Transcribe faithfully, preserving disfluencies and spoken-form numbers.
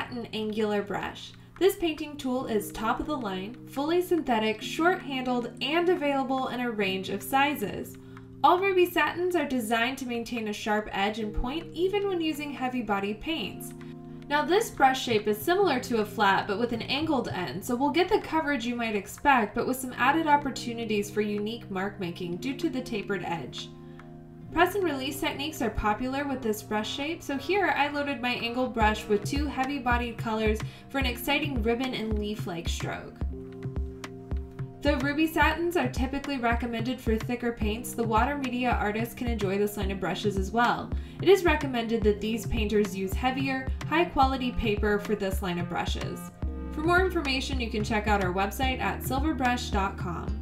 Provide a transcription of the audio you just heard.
Satin Angular Brush. This painting tool is top of the line, fully synthetic, short-handled, and available in a range of sizes. All Ruby Satins are designed to maintain a sharp edge and point even when using heavy body paints. Now this brush shape is similar to a flat but with an angled end, so we'll get the coverage you might expect but with some added opportunities for unique mark making due to the tapered edge. Press and release techniques are popular with this brush shape, so here I loaded my angled brush with two heavy bodied colors for an exciting ribbon and leaf-like stroke. Though Ruby Satins are typically recommended for thicker paints, the water media artist can enjoy this line of brushes as well. It is recommended that these painters use heavier, high-quality paper for this line of brushes. For more information, you can check out our website at silverbrush dot com.